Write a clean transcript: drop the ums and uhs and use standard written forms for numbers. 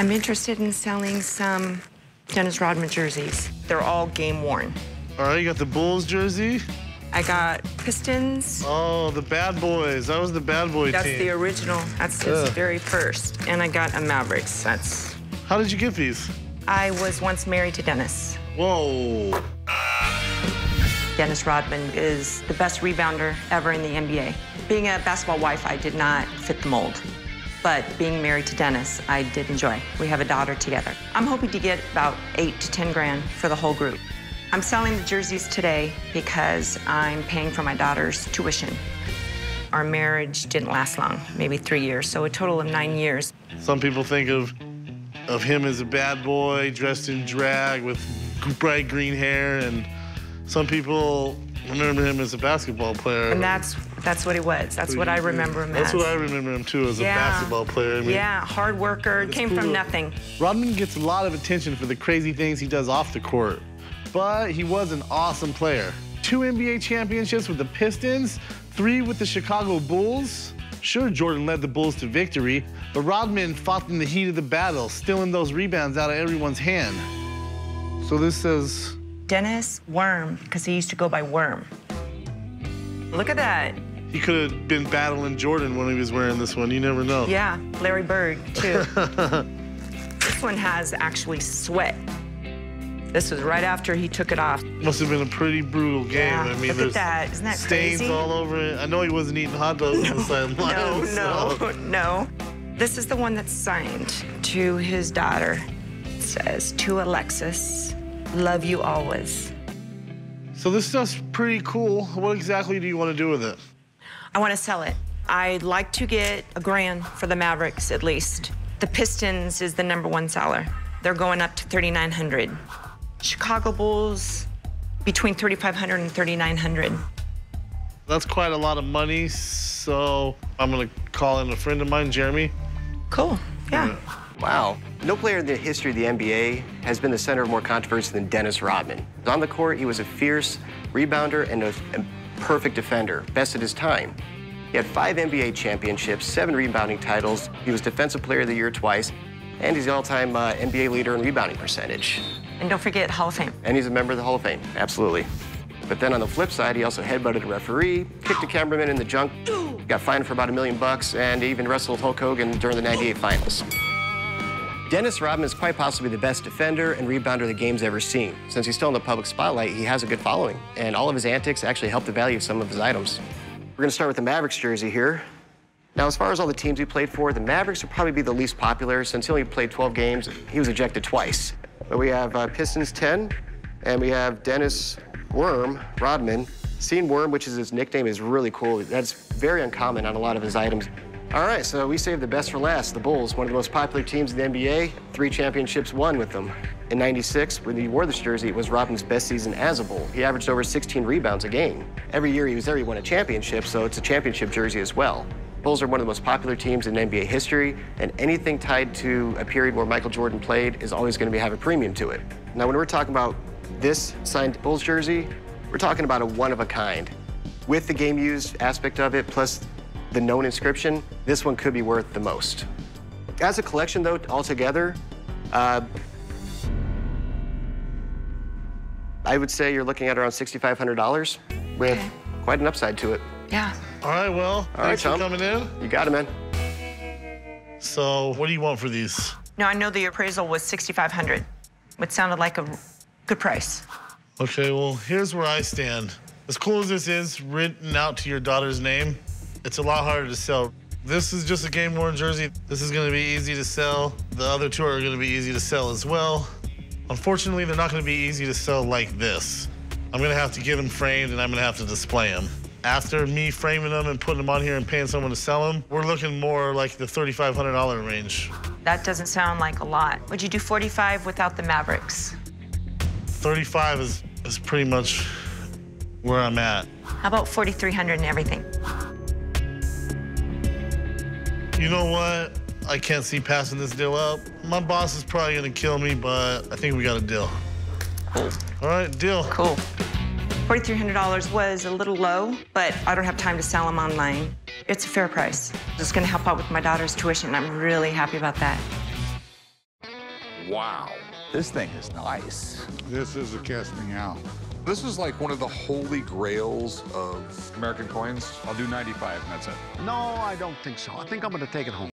I'm interested in selling some Dennis Rodman jerseys. They're all game worn. All right, you got the Bulls jersey. I got Pistons. Oh, the Bad Boys. That was the Bad Boy team. That's the original. That's his very first. And I got a Mavericks. That's... How did you get these? I was once married to Dennis. Whoa. Dennis Rodman is the best rebounder ever in the NBA. Being a basketball wife, I did not fit the mold. But being married to Dennis, I did enjoy. We have a daughter together. I'm hoping to get about 8 to 10 grand for the whole group. I'm selling the jerseys today because I'm paying for my daughter's tuition. Our marriage didn't last long, maybe 3 years, so a total of 9 years. Some people think of him as a bad boy, dressed in drag with bright green hair, and some people remember him as a basketball player. And that's what he was. That's what I remember him as. That's what I remember him, too, as a basketball player. I mean, hard worker, came from nothing. Rodman gets a lot of attention for the crazy things he does off the court, but he was an awesome player. 2 NBA championships with the Pistons, 3 with the Chicago Bulls. Sure, Jordan led the Bulls to victory, but Rodman fought in the heat of the battle, stealing those rebounds out of everyone's hand. So this says... Dennis Worm, because he used to go by Worm. Look at that. He could have been battling Jordan when he was wearing this one. You never know. Yeah, Larry Bird, too. This one has actually sweat. This was right after he took it off. Must have been a pretty brutal game. Yeah, I mean, look at that. Isn't that crazy? Stains all over it. I know he wasn't eating hot dogs on the sidelines. No. This is the one that's signed to his daughter. It says, "To Alexis, love you always." So this stuff's pretty cool. What exactly do you want to do with it? I want to sell it. I'd like to get $1 grand for the Mavericks, at least. The Pistons is the #1 seller. They're going up to 3,900. Chicago Bulls, between 3,500 and 3,900. That's quite a lot of money, so I'm gonna call in a friend of mine, Jeremy. Cool, yeah. Wow, no player in the history of the NBA has been the center of more controversy than Dennis Rodman. On the court, he was a fierce rebounder and a perfect defender, best at his time. He had 5 NBA championships, 7 rebounding titles, he was Defensive Player of the Year twice, and he's the all-time NBA leader in rebounding percentage. And don't forget, Hall of Fame. And he's a member of the Hall of Fame, absolutely. But then on the flip side, he also headbutted a referee, kicked a cameraman in the junk, got fined for about $1 million bucks, and even wrestled Hulk Hogan during the '98 finals. Dennis Rodman is quite possibly the best defender and rebounder the game's ever seen. Since he's still in the public spotlight, he has a good following, and all of his antics actually help the value of some of his items. We're gonna start with the Mavericks jersey here. Now, as far as all the teams he played for, the Mavericks would probably be the least popular. Since he only played 12 games, he was ejected twice. But we have Pistons 10, and we have Dennis Worm Rodman. Seeing Worm, which is his nickname, is really cool. That's very uncommon on a lot of his items. All right, so we saved the best for last, the Bulls, one of the most popular teams in the NBA, 3 championships won with them. In '96, when he wore this jersey, it was Rodman's best season as a Bull. He averaged over 16 rebounds a game. Every year he was there, he won a championship, so it's a championship jersey as well. Bulls are one of the most popular teams in NBA history, and anything tied to a period where Michael Jordan played is always going to have a premium to it. Now, when we're talking about this signed Bulls jersey, we're talking about a one-of-a-kind. With the game used aspect of it, plus the known inscription, this one could be worth the most. As a collection, though, altogether, I would say you're looking at around $6,500 with quite an upside to it. Yeah. All right, well, thanks for coming in. You got it, man. So what do you want for these? No, I know the appraisal was $6,500, which sounded like a good price. Okay, well, here's where I stand. As cool as this is, written out to your daughter's name, it's a lot harder to sell. This is just a game-worn jersey. This is gonna be easy to sell. The other 2 are gonna be easy to sell as well. Unfortunately, they're not gonna be easy to sell like this. I'm gonna have to get them framed, and I'm gonna have to display them. After me framing them and putting them on here and paying someone to sell them, we're looking more like the $3,500 range. That doesn't sound like a lot. Would you do 45 without the Mavericks? 35 is pretty much where I'm at. How about 4,300 and everything? You know what? I can't see passing this deal up. My boss is probably gonna kill me, but I think we got a deal. Cool. All right, deal. Cool. $4,300 was a little low, but I don't have time to sell them online. It's a fair price. It's going to help out with my daughter's tuition. I'm really happy about that. Wow. This thing is nice. This is a casting owl. This is like one of the holy grails of American coins. I'll do 95 and that's it. No, I don't think so. I think I'm gonna take it home.